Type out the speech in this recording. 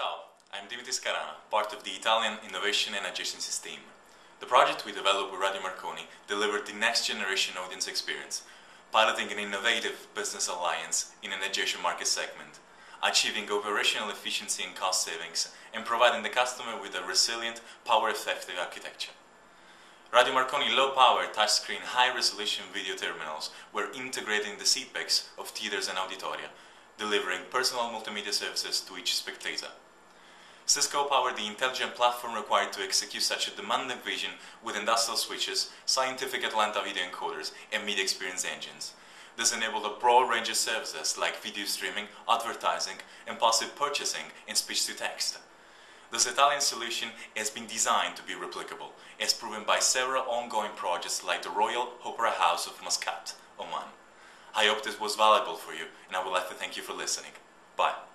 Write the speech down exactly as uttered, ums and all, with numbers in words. Ciao, I'm Dimitri Scarana, part of the Italian Innovation and Adjacencies team. The project we developed with Radio Marconi delivered the next generation audience experience, piloting an innovative business alliance in an adjacent market segment, achieving operational efficiency and cost savings, and providing the customer with a resilient, power-effective architecture. Radio Marconi low-power, touchscreen, high-resolution video terminals were integrating the seatbacks of theaters and auditoria, delivering personal multimedia services to each spectator. Cisco powered the intelligent platform required to execute such a demanding vision with industrial switches, Scientific Atlanta video encoders, and media experience engines. This enabled a broad range of services like video streaming, advertising, impulsive purchasing, and speech-to-text. This Italian solution has been designed to be replicable, as proven by several ongoing projects like the Royal Opera House of Muscat, Oman. I hope this was valuable for you, and I would like to thank you for listening. Bye.